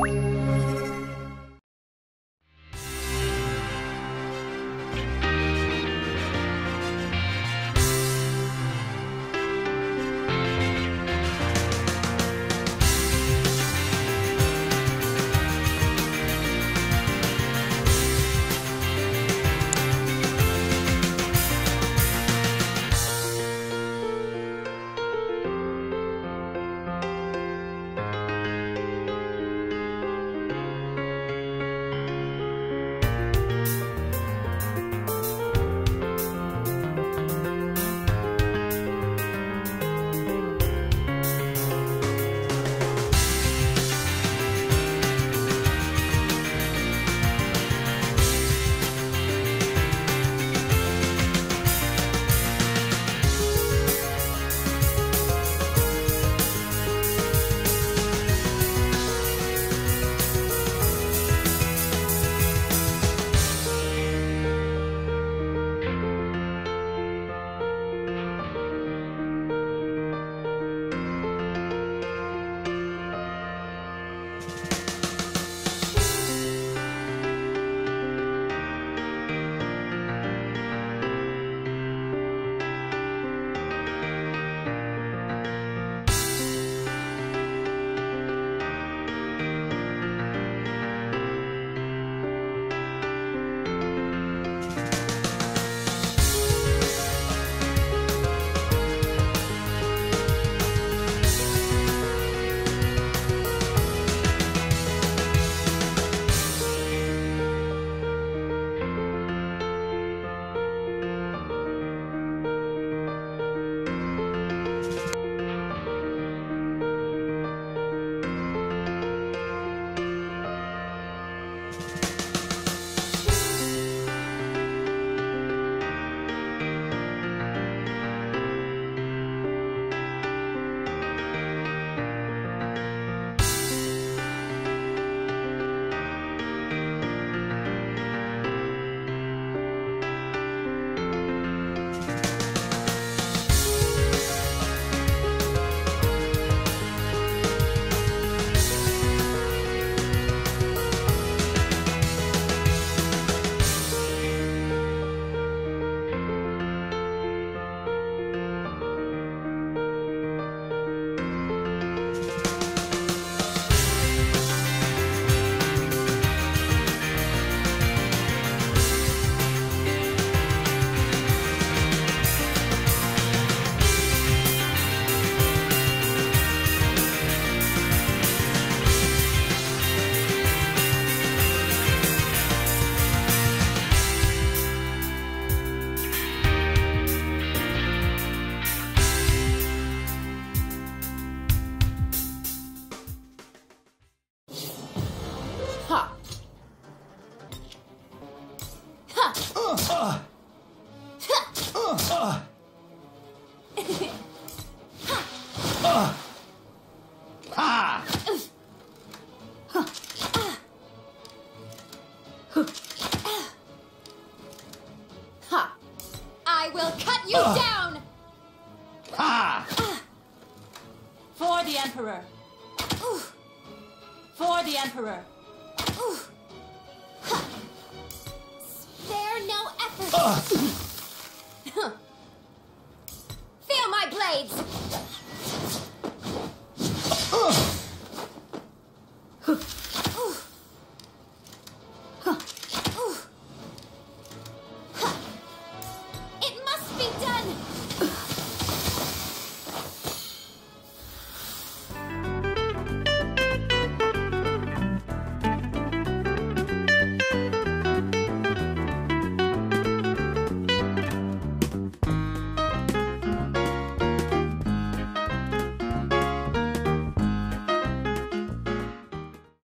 Huh.